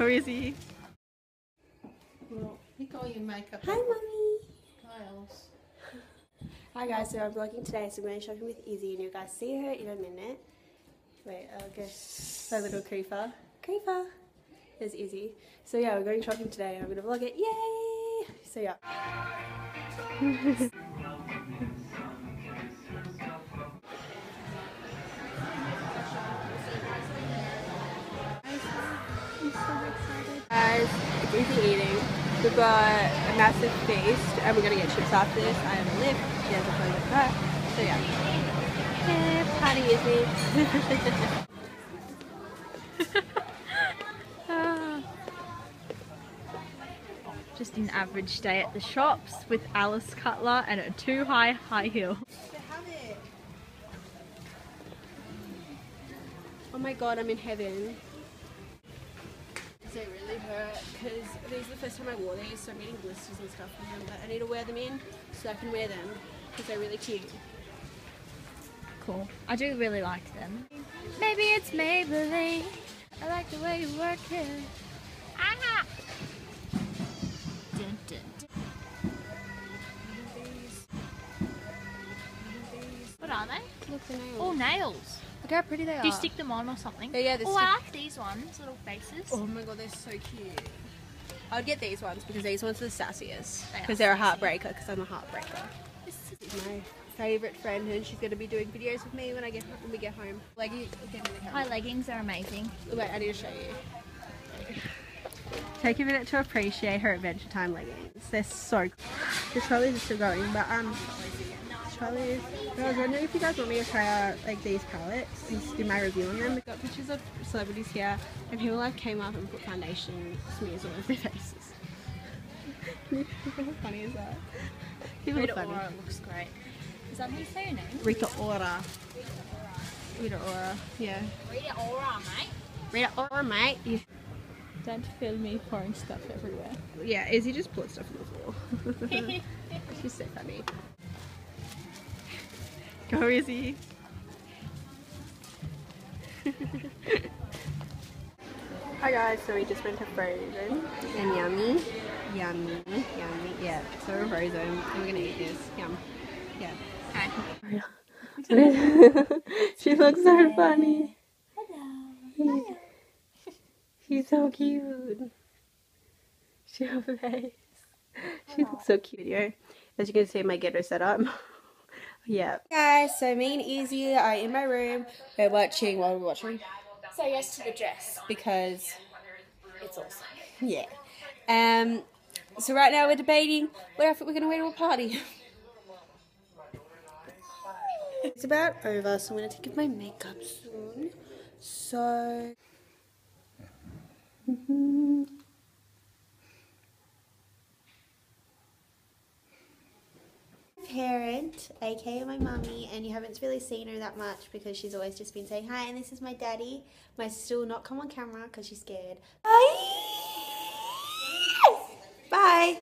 know, Izzy. Well, pick all your makeup. Hi, Mummy. Miles. Hi guys, so I'm vlogging today, so I'm going shopping with Izzy, and you guys see her in a minute. Wait, I'll go my little creeper. Creeper! There's Izzy. So yeah, we're going shopping today and I'm going to vlog it. Yay! So yeah. I'm so excited. Guys, it's Izzy eating. We've got a massive feast and we're going to get chips after this. I have a lip. She has a phone with her. So yeah. Hey, party Izzy. Just an average day at the shops with Alice Cuttler and a too high heel. Oh my god, I'm in heaven. They really hurt because these are the first time I wore these, so I'm getting blisters and stuff from them, but I need to wear them in so I can wear them because they're really cute. Cool. I do really like them. Maybe it's Maybelline. I like the way you work here. Ah! What are they? Look, the nails. Oh, nails. Look how pretty they are. Do you stick them on or something? Yeah, they're I like these ones, little faces. Oh my god, they're so cute. I would get these ones because these ones are the sassiest. Because they're a heartbreaker, because I'm a heartbreaker. This is my favourite friend and she's going to be doing videos with me when we get home. My leggings are amazing. Wait, I need to show you. Take a minute to appreciate her Adventure Time leggings. They're so cool. This probably is still going, but I was wondering if you guys want me to try out like these palettes and just do my review on them. We've got pictures of celebrities here and people like came up and put foundation smears all over their faces. How funny is that? Rita Ora looks great. Is that how you say your name? Rita Ora. Rita Ora, yeah. Rita Ora, mate. Rita Ora, mate. Don't film me pouring stuff everywhere. Yeah, Izzy just poured stuff on the floor. She's so funny. Go Izzy! Hi guys, so we just went to Frozen. And yummy. Yummy. Yummy. Yeah, so we're Frozen. And we're gonna eat this. Yum. Yeah. Hi. She looks so funny. Hello. Hi. She's so cute. She has a face. She looks so cute. Video. As you can see, my ghetto setup. Yeah. Hey guys, so me and Izzy are in my room. We're watching. What are we watching? Say Yes to the Dress because it's awesome. Yeah. So right now we're debating what outfit we're gonna wear to a party. It's about over, so I'm gonna take off my makeup soon. So. Parent, aka my mummy, and you haven't really seen her that much because she's always just been saying hi. And this is my daddy. My sister will not come on camera because she's scared. Bye. Bye.